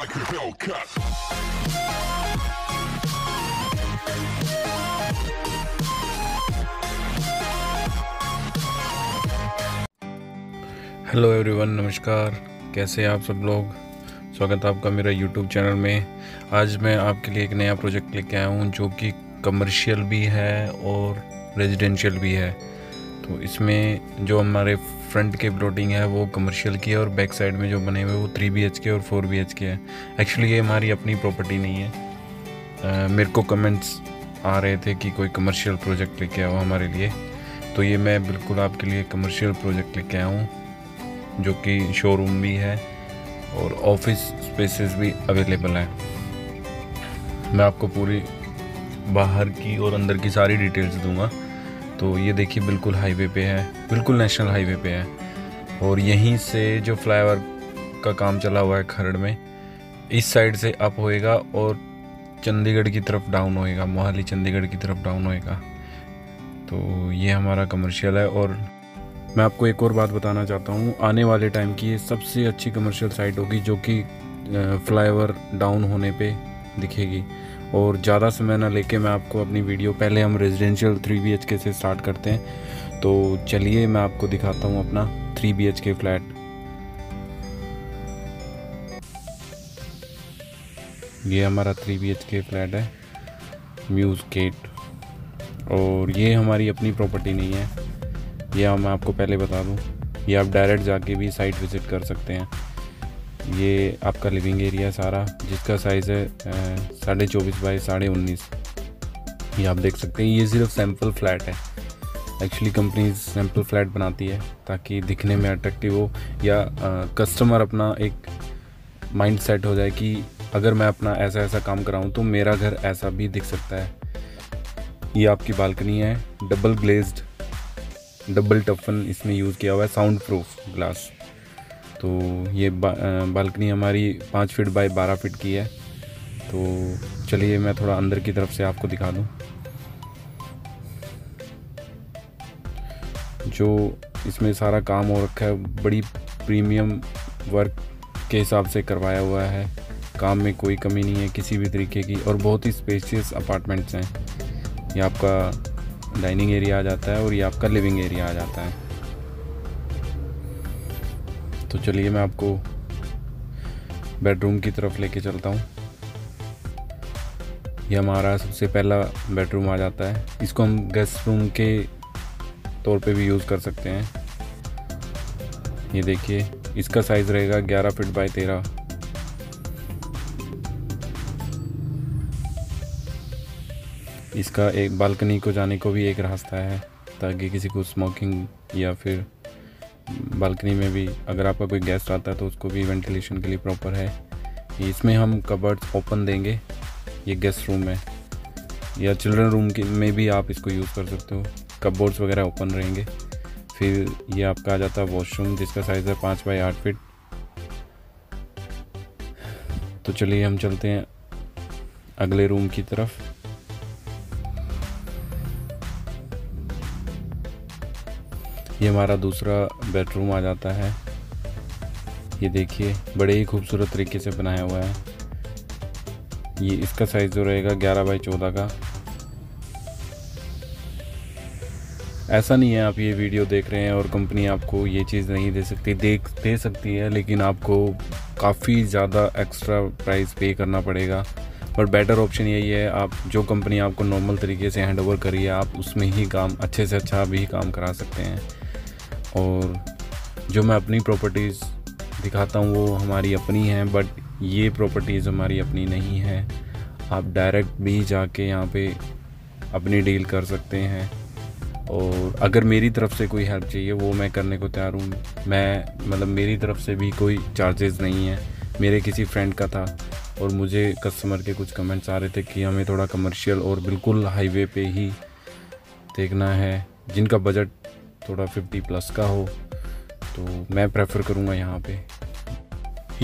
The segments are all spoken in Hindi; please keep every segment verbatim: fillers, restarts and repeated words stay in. like a bell cut. Hello everyone, नमस्कार। कैसे हैं आप सब लोग? स्वागत है आपका मेरा यूट्यूब चैनल में। आज मैं आपके लिए एक नया प्रोजेक्ट लेके आया हूँ जो कि कमर्शियल भी है और रेजिडेंशियल भी है। तो इसमें जो हमारे फ्रंट के प्लॉटिंग है वो कमर्शियल की है और बैक साइड में जो बने हुए वो थ्री बी एच के और फोर बी एच के है। एक्चुअली ये हमारी अपनी प्रॉपर्टी नहीं है। आ, मेरे को कमेंट्स आ रहे थे कि कोई कमर्शियल प्रोजेक्ट लेके आओ हमारे लिए, तो ये मैं बिल्कुल आपके लिए कमर्शियल प्रोजेक्ट लेके आया हूँ जो कि शोरूम भी है और ऑफिस स्पेसेस भी अवेलेबल हैं। मैं आपको पूरी बाहर की और अंदर की सारी डिटेल्स दूंगा। तो ये देखिए, बिल्कुल हाईवे पे है, बिल्कुल नेशनल हाईवे पे है। और यहीं से जो फ्लाईओवर का काम चला हुआ है खरड़ में, इस साइड से अप होएगा और चंडीगढ़ की तरफ डाउन होएगा, मोहाली चंडीगढ़ की तरफ डाउन होएगा। तो ये हमारा कमर्शियल है। और मैं आपको एक और बात बताना चाहता हूँ, आने वाले टाइम की ये सबसे अच्छी कमर्शियल साइट होगी जो कि फ्लाईओवर डाउन होने पे दिखेगी। और ज़्यादा समय ना लेके मैं आपको अपनी वीडियो, पहले हम रेजिडेंशियल थ्री बी एच के से स्टार्ट करते हैं। तो चलिए मैं आपको दिखाता हूँ अपना three B H K flat. ये हमारा three B H K flat है, म्यूज़ गेट। और ये हमारी अपनी प्रॉपर्टी नहीं है, यह मैं आपको पहले बता दूं। ये आप डायरेक्ट जाके भी साइट विज़िट कर सकते हैं। ये आपका लिविंग एरिया है सारा, जिसका साइज़ है साढ़े चौबीस बाई साढ़े उन्नीस। ये आप देख सकते हैं। ये सिर्फ सैम्पल फ्लैट है। एक्चुअली कंपनी सैम्पल फ्लैट बनाती है ताकि दिखने में अट्रैक्टिव हो या आ, कस्टमर अपना एक माइंड सेट हो जाए कि अगर मैं अपना ऐसा ऐसा काम कराऊँ तो मेरा घर ऐसा भी दिख सकता है। ये आपकी बालकनी है, डबल ग्लेज्ड, डबल टफन इसमें यूज़ किया हुआ है, साउंड प्रूफ ग्लास। तो ये बा, बालकनी हमारी पाँच फीट बाय बारह फीट की है। तो चलिए मैं थोड़ा अंदर की तरफ से आपको दिखा दूँ। जो इसमें सारा काम हो रखा है, बड़ी प्रीमियम वर्क के हिसाब से करवाया हुआ है। काम में कोई कमी नहीं है किसी भी तरीके की, और बहुत ही स्पेशियस अपार्टमेंट्स हैं। ये आपका डाइनिंग एरिया आ जाता है और ये आपका लिविंग एरिया आ जाता है। तो चलिए मैं आपको बेडरूम की तरफ लेके चलता हूँ। ये हमारा सबसे पहला बेडरूम आ जाता है। इसको हम गेस्ट रूम के तौर पे भी यूज़ कर सकते हैं। ये देखिए, इसका साइज़ रहेगा ग्यारह फीट बाई तेरह। इसका एक बालकनी को जाने को भी एक रास्ता है ताकि किसी को स्मोकिंग या फिर बालकनी में भी अगर आपका कोई गेस्ट आता है तो उसको भी वेंटिलेशन के लिए प्रॉपर है। इसमें हम कबर्ड्स ओपन देंगे। ये गेस्ट रूम है या चिल्ड्रन रूम के में भी आप इसको यूज़ कर सकते हो, कबर्ड्स वगैरह ओपन रहेंगे। फिर ये आपका आ जाता है वॉशरूम, जिसका साइज़ है पाँच बाई आठ फीट। तो चलिए हम चलते हैं अगले रूम की तरफ। ये हमारा दूसरा बेडरूम आ जाता है। ये देखिए, बड़े ही खूबसूरत तरीके से बनाया हुआ है। ये इसका साइज़ जो रहेगा ग्यारह बाई चौदह का। ऐसा नहीं है आप ये वीडियो देख रहे हैं और कंपनी आपको ये चीज़ नहीं दे सकती, देख दे सकती है, लेकिन आपको काफ़ी ज़्यादा एक्स्ट्रा प्राइस पे करना पड़ेगा। पर बेटर ऑप्शन यही है, आप जो कंपनी आपको नॉर्मल तरीके से हैंड ओवर करी है आप उसमें ही काम अच्छे से अच्छा भी काम करा सकते हैं। और जो मैं अपनी प्रॉपर्टीज़ दिखाता हूँ वो हमारी अपनी हैं, बट ये प्रॉपर्टीज़ हमारी अपनी नहीं है। आप डायरेक्ट भी जाके यहाँ पे अपनी डील कर सकते हैं। और अगर मेरी तरफ से कोई हेल्प चाहिए वो मैं करने को तैयार हूँ। मैं मतलब मेरी तरफ से भी कोई चार्जेस नहीं है। मेरे किसी फ्रेंड का था और मुझे कस्टमर के कुछ कमेंट्स आ रहे थे कि हमें थोड़ा कमर्शियल और बिल्कुल हाईवे पे ही देखना है, जिनका बजट थोड़ा फिफ्टी प्लस का हो, तो मैं प्रेफर करूँगा यहाँ पे।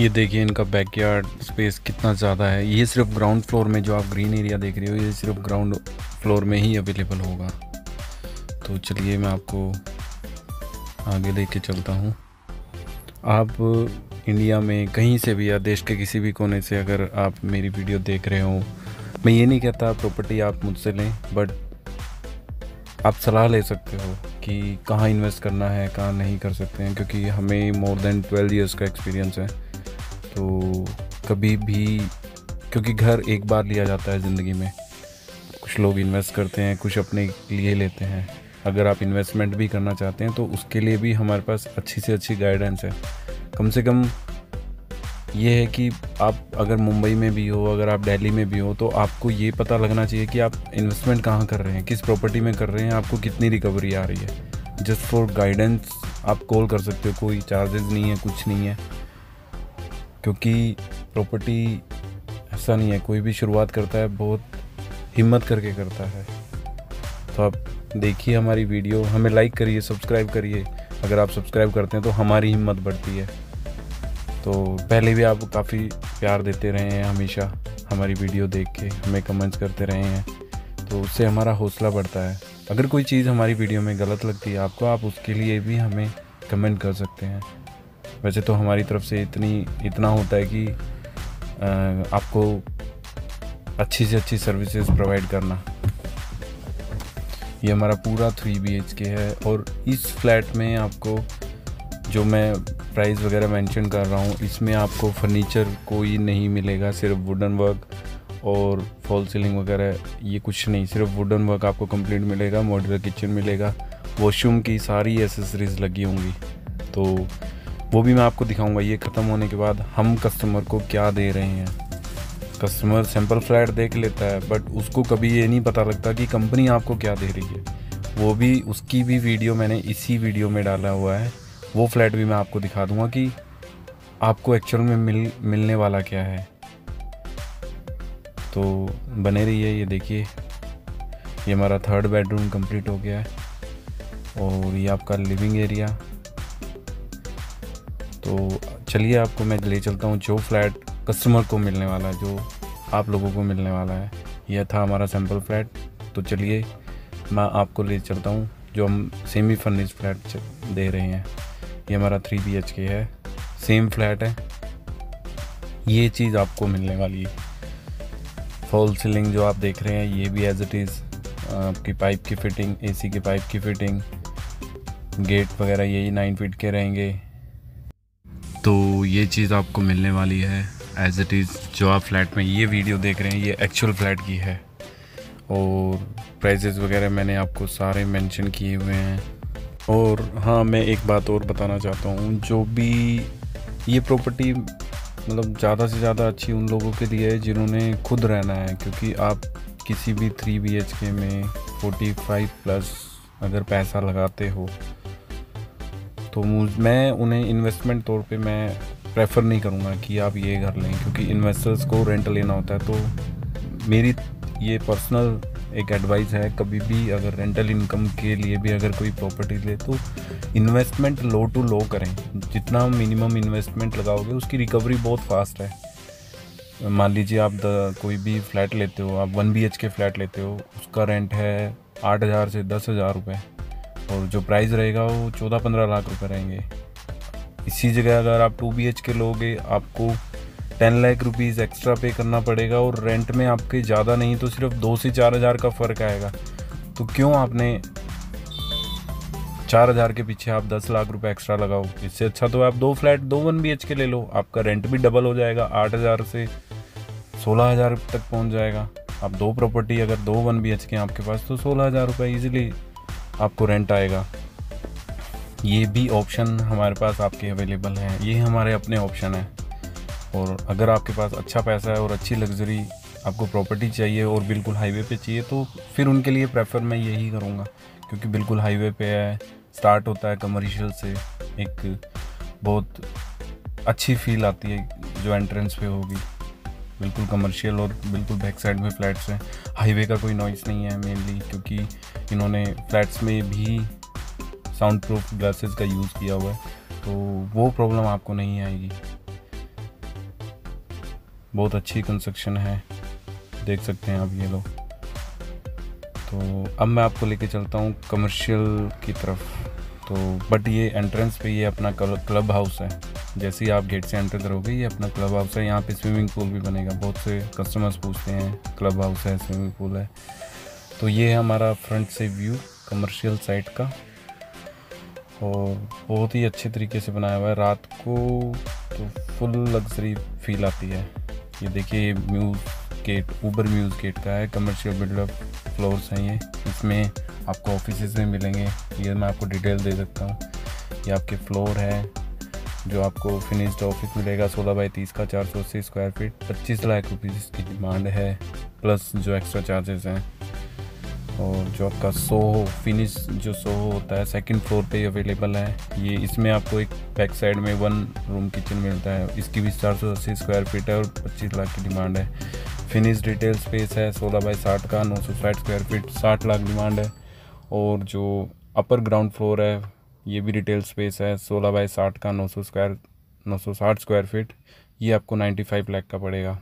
ये देखिए, इनका बैकयार्ड स्पेस कितना ज़्यादा है। ये सिर्फ ग्राउंड फ्लोर में, जो आप ग्रीन एरिया देख रहे हो, ये सिर्फ ग्राउंड फ्लोर में ही अवेलेबल होगा। तो चलिए मैं आपको आगे लेके चलता हूँ। आप इंडिया में कहीं से भी या देश के किसी भी कोने से अगर आप मेरी वीडियो देख रहे हो, मैं ये नहीं कहता प्रॉपर्टी आप मुझसे लें, बट आप सलाह ले सकते हो कि कहाँ इन्वेस्ट करना है, कहाँ नहीं कर सकते हैं, क्योंकि हमें मोर देन ट्वेल्व इयर्स का एक्सपीरियंस है। तो कभी भी, क्योंकि घर एक बार लिया जाता है ज़िंदगी में, कुछ लोग इन्वेस्ट करते हैं, कुछ अपने लिए लेते हैं। अगर आप इन्वेस्टमेंट भी करना चाहते हैं तो उसके लिए भी हमारे पास अच्छी से अच्छी गाइडेंस है। कम से कम ये है कि आप अगर मुंबई में भी हो, अगर आप दिल्ली में भी हो, तो आपको ये पता लगना चाहिए कि आप इन्वेस्टमेंट कहाँ कर रहे हैं, किस प्रॉपर्टी में कर रहे हैं, आपको कितनी रिकवरी आ रही है। जस्ट फॉर गाइडेंस आप कॉल कर सकते हो, कोई चार्जेस नहीं है, कुछ नहीं है। क्योंकि प्रॉपर्टी ऐसा नहीं है, कोई भी शुरुआत करता है बहुत हिम्मत करके करता है। तो आप देखिए हमारी वीडियो, हमें लाइक करिए, सब्सक्राइब करिए। अगर आप सब्सक्राइब करते हैं तो हमारी हिम्मत बढ़ती है। तो पहले भी आप काफ़ी प्यार देते रहे हैं, हमेशा हमारी वीडियो देख के हमें कमेंट्स करते रहे हैं, तो उससे हमारा हौसला बढ़ता है। अगर कोई चीज़ हमारी वीडियो में गलत लगती है आपको, आप उसके लिए भी हमें कमेंट कर सकते हैं। वैसे तो हमारी तरफ से इतनी इतना होता है कि आ, आपको अच्छी से अच्छी सर्विसेज प्रोवाइड करना। ये हमारा पूरा थ्री बी एच के है, और इस फ्लैट में आपको जो मैं प्राइस वगैरह मेंशन कर रहा हूँ, इसमें आपको फर्नीचर कोई नहीं मिलेगा, सिर्फ वुडन वर्क और फॉल सीलिंग वगैरह ये कुछ नहीं, सिर्फ वुडन वर्क आपको कंप्लीट मिलेगा। मॉड्यूलर किचन मिलेगा, वॉशरूम की सारी एसेसरीज लगी होंगी, तो वो भी मैं आपको दिखाऊंगा। ये ख़त्म होने के बाद हम कस्टमर को क्या दे रहे हैं। कस्टमर सैम्पल फ्लैट देख लेता है, बट उसको कभी ये नहीं पता लगता कि कंपनी आपको क्या दे रही है। वो भी, उसकी भी वीडियो मैंने इसी वीडियो में डाला हुआ है। वो फ्लैट भी मैं आपको दिखा दूंगा कि आपको एक्चुअल में मिल मिलने वाला क्या है। तो बने रहिए। ये देखिए, ये हमारा थर्ड बेडरूम कंप्लीट हो गया है, और ये आपका लिविंग एरिया। तो चलिए आपको मैं ले चलता हूँ जो फ्लैट कस्टमर को मिलने वाला है, जो आप लोगों को मिलने वाला है। यह था हमारा सैम्पल फ्लैट। तो चलिए मैं आपको ले चलता हूँ जो हम सेमी फर्निश्ड फ्लैट दे रहे हैं। ये हमारा थ्री बी एच के है, सेम फ्लैट है। ये चीज़ आपको मिलने वाली है, फॉल सीलिंग जो आप देख रहे हैं, ये भी एज इट इज़। आपकी पाइप की फिटिंग, एसी के पाइप की फिटिंग, गेट वगैरह यही नाइन फीट के रहेंगे। तो ये चीज़ आपको मिलने वाली है एज इट इज़। जो आप फ्लैट में ये वीडियो देख रहे हैं, ये एक्चुअल फ्लैट की है, और प्राइजेस वगैरह मैंने आपको सारे मेंशन किए हुए हैं। और हाँ, मैं एक बात और बताना चाहता हूँ, जो भी ये प्रॉपर्टी मतलब ज़्यादा से ज़्यादा अच्छी उन लोगों के लिए है जिन्होंने खुद रहना है। क्योंकि आप किसी भी थ्री बी एच के में पैंतालीस प्लस अगर पैसा लगाते हो, तो मैं उन्हें इन्वेस्टमेंट तौर पे मैं प्रेफर नहीं करूँगा कि आप ये घर लें, क्योंकि इन्वेस्टर्स को रेंट लेना होता है। तो मेरी ये पर्सनल एक एडवाइस है, कभी भी अगर रेंटल इनकम के लिए भी अगर कोई प्रॉपर्टी ले, तो इन्वेस्टमेंट लो टू लो करें। जितना मिनिमम इन्वेस्टमेंट लगाओगे उसकी रिकवरी बहुत फास्ट है। मान लीजिए आप कोई भी फ्लैट लेते हो, आप one B H K flat लेते हो, उसका रेंट है आठ हज़ार से दस हज़ार रुपये, और जो प्राइस रहेगा वो चौदह पंद्रह लाख रुपये रहेंगे। इसी जगह अगर आप टू बी एच के लोगे, आपको टेन लाख रुपीज़ एक्स्ट्रा पे करना पड़ेगा, और रेंट में आपके ज़्यादा नहीं तो सिर्फ दो से चार हज़ार का फ़र्क आएगा। तो क्यों आपने चार हज़ार के पीछे आप दस लाख रुपए एक्स्ट्रा लगाओ? इससे अच्छा तो आप दो फ्लैट, दो वन बी एच के ले लो, आपका रेंट भी डबल हो जाएगा, आठ हज़ार से सोलह हज़ार तक पहुंच जाएगा। आप दो प्रॉपर्टी, अगर दो वन बी एच के आपके पास, तो सोलह हज़ार रुपये ईजिली आपको रेंट आएगा। ये भी ऑप्शन हमारे पास आपके अवेलेबल हैं, ये हमारे अपने ऑप्शन हैं। और अगर आपके पास अच्छा पैसा है और अच्छी लग्जरी आपको प्रॉपर्टी चाहिए और बिल्कुल हाईवे पे चाहिए, तो फिर उनके लिए प्रेफर मैं यही करूँगा, क्योंकि बिल्कुल हाईवे पे है, स्टार्ट होता है कमर्शियल से। एक बहुत अच्छी फील आती है जो एंट्रेंस पे होगी, बिल्कुल कमर्शियल, और बिल्कुल बैक साइड में फ्लैट्स हैं। हाईवे का कोई नॉइज़ नहीं है मेनली, क्योंकि इन्होंने फ्लैट्स में भी साउंड प्रूफ ग्लासेस का यूज़ किया हुआ है, तो वो प्रॉब्लम आपको नहीं आएगी। बहुत अच्छी कंस्ट्रक्शन है, देख सकते हैं आप ये लोग। तो अब मैं आपको लेके चलता हूँ कमर्शियल की तरफ। तो बट ये एंट्रेंस पे ये अपना क्लब हाउस है, जैसे ही आप गेट से एंटर करोगे ये अपना क्लब हाउस है। यहाँ पे स्विमिंग पूल भी बनेगा, बहुत से कस्टमर्स पूछते हैं क्लब हाउस है स्विमिंग पूल है। तो ये है हमारा फ्रंट से व्यू कमर्शियल साइट का, और बहुत ही अच्छे तरीके से बनाया हुआ है। रात को तो फुल लग्जरी फील आती है। ये देखिए muse gate Uber muse gate का है, कमर्शियल बिल्डअप फ्लोर्स हैं ये। इसमें आपको ऑफिसेज में मिलेंगे, ये मैं आपको डिटेल दे सकता हूँ। ये आपके फ्लोर है जो आपको फिनिश्ड ऑफिस मिलेगा सोलह बाई तीस का, चार सौ अस्सी स्क्वायर फीट, पच्चीस लाख रुपये इसकी डिमांड है प्लस जो एक्स्ट्रा चार्जेस हैं। और जो आपका सोहो फिनिश जो सोहो होता है सेकंड फ्लोर पे अवेलेबल है ये। इसमें आपको एक बैक साइड में वन रूम किचन मिलता है, इसकी भी चार सौ अस्सी स्क्वायर फीट है और पच्चीस लाख की डिमांड है। फिनिश डिटेल स्पेस है सोलह बाई साठ का, नौ सौ साठ स्क्वायर फीट, साठ लाख डिमांड है। और जो अपर ग्राउंड फ्लोर है ये भी रिटेल स्पेस है सोलह बाई साठ का, नौ सौ स्क्वायर नौ सौ साठ स्क्वायर फीट, ये आपको नाइन्टी फाइव लाख का पड़ेगा।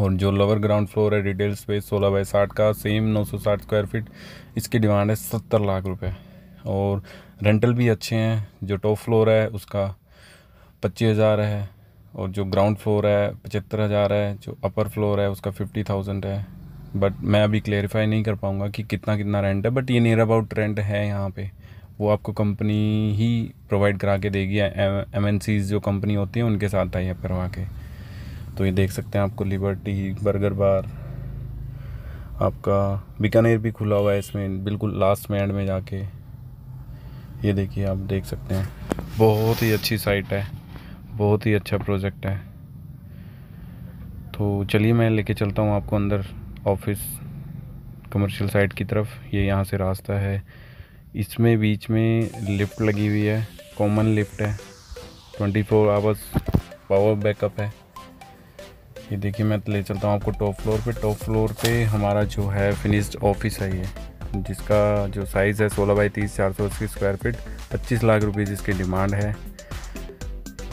और जो लोअर ग्राउंड फ्लोर है रिटेल स्पेस सोलह बाई साठ का सेम नौ सौ साठ स्क्वायर फीट, इसकी डिमांड है सत्तर लाख रुपए। और रेंटल भी अच्छे हैं, जो टॉप फ्लोर है उसका पच्चीस हज़ार है, और जो ग्राउंड फ्लोर है पचहत्तर हज़ार है, जो अपर फ्लोर है उसका फिफ्टी थाउजेंड है। बट मैं अभी क्लेरिफाई नहीं कर पाऊँगा कि कितना कितना रेंट है, बट ये नियर अबाउट रेंट है यहाँ पर। वो आपको कंपनी ही प्रोवाइड करा के देगी, एम एन सीज जो कंपनी होती है उनके साथ आई है करवा के। तो ये देख सकते हैं आपको लिबर्टी बर्गर बार, आपका बीकानेर भी खुला हुआ है इसमें बिल्कुल लास्ट में एंड में जाके। ये देखिए आप देख सकते हैं, बहुत ही अच्छी साइट है, बहुत ही अच्छा प्रोजेक्ट है। तो चलिए मैं लेके चलता हूँ आपको अंदर ऑफिस कमर्शियल साइट की तरफ। ये यहाँ से रास्ता है, इसमें बीच में लिफ्ट लगी हुई है, कॉमन लिफ्ट है, twenty four hours power backup है। ये देखिए मैं ले चलता हूँ आपको टॉप फ्लोर पे। टॉप फ्लोर पे हमारा जो है फिनिश्ड ऑफिस है ये, जिसका जो साइज़ है सोलह बाई तीस, चार सौ अस्सी स्क्वायर फीट, पच्चीस लाख रुपए इसकी डिमांड है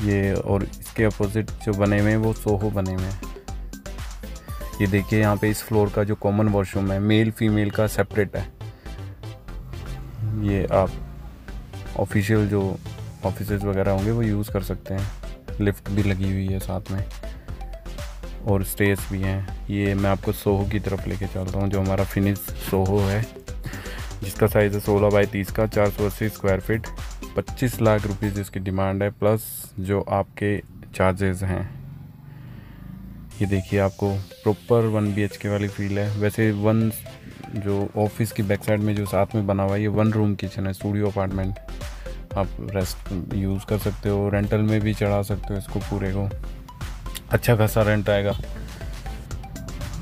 ये। और इसके अपोजिट जो बने हुए हैं वो सोहो बने हुए हैं। ये देखिए यहाँ पे इस फ्लोर का जो कॉमन वॉशरूम है मेल फीमेल का सेपरेट है। ये आप ऑफिशियल जो ऑफिसेज वगैरह होंगे वो यूज़ कर सकते हैं। लिफ्ट भी लगी हुई है साथ में और स्टेज भी हैं। ये मैं आपको सोहो की तरफ लेके चलता हूँ, जो हमारा फिनिश सोहो है, जिसका साइज़ है सोलह बाई तीस का, चार सौ अस्सी स्क्वायर फीट, पच्चीस लाख रुपीज़ इसकी डिमांड है प्लस जो आपके चार्जेस हैं। ये देखिए आपको प्रॉपर वन बी एच के वाली फील है। वैसे वन जो ऑफिस की बैक साइड में जो साथ में बना हुआ है ये वन रूम किचन है, स्टूडियो अपार्टमेंट, आप रेस्ट यूज़ कर सकते हो, रेंटल में भी चढ़ा सकते हो इसको पूरे को, अच्छा खासा रेंट आएगा।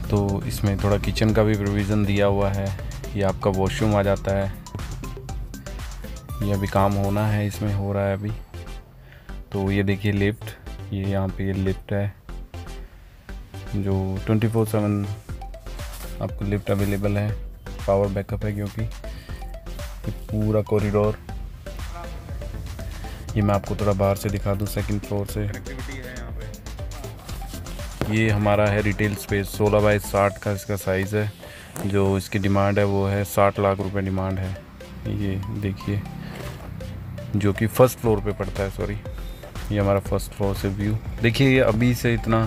तो इसमें थोड़ा किचन का भी प्रोविज़न दिया हुआ है। ये आपका वॉशरूम आ जाता है, ये अभी काम होना है, इसमें हो रहा है अभी। तो ये देखिए लिफ्ट, ये यहाँ पे ये लिफ्ट है जो ट्वेंटी फोर सेवन आपको लिफ्ट अवेलेबल है, पावर बैकअप है क्योंकि। ये पूरा कॉरिडोर ये मैं आपको थोड़ा बाहर से दिखा दूँ सेकंड फ्लोर से। ये हमारा है रिटेल स्पेस सोलह बाई साठ का, इसका साइज़ है, जो इसकी डिमांड है वो है साठ लाख रुपए डिमांड है। ये देखिए जो कि फर्स्ट फ्लोर पे पड़ता है, सॉरी ये हमारा फर्स्ट फ्लोर से व्यू देखिए। ये अभी से इतना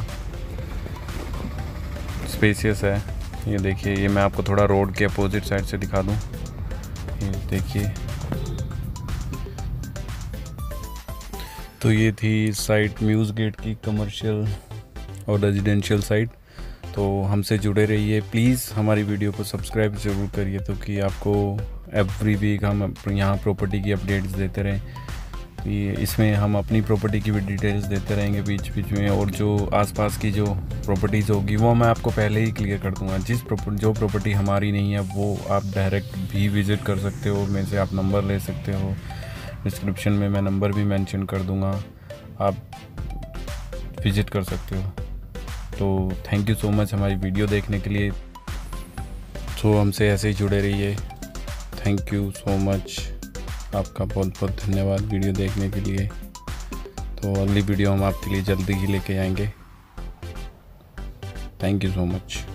स्पेसियस है। ये देखिए ये मैं आपको थोड़ा रोड के अपोजिट साइड से दिखा दूँ। ये देखिए, तो ये थी साइट म्यूज़ गेट की कमर्शियल और रेजिडेंशियल साइट। तो हमसे जुड़े रहिए, प्लीज़ हमारी वीडियो को सब्सक्राइब ज़रूर करिए, तो कि आपको एवरी वीक हम यहाँ प्रॉपर्टी की अपडेट्स देते रहें। ये इसमें हम अपनी प्रॉपर्टी की भी डिटेल्स देते रहेंगे बीच बीच में, और जो आसपास की जो प्रॉपर्टीज़ होगी वो मैं आपको पहले ही क्लियर कर दूँगा। जिस प्रॉपर्टी जो प्रॉपर्टी हमारी नहीं है वो आप डायरेक्ट भी विज़िट कर सकते हो, मेरे से आप नंबर ले सकते हो, डिस्क्रिप्शन में मैं नंबर भी मैंशन कर दूँगा, आप विज़िट कर सकते हो। तो थैंक यू सो मच हमारी वीडियो देखने के लिए। तो हमसे ऐसे ही जुड़े रहिए। थैंक यू सो मच, आपका बहुत बहुत धन्यवाद वीडियो देखने के लिए। तो अगली वीडियो हम आपके लिए जल्दी ही लेके आएंगे। Thank you so much.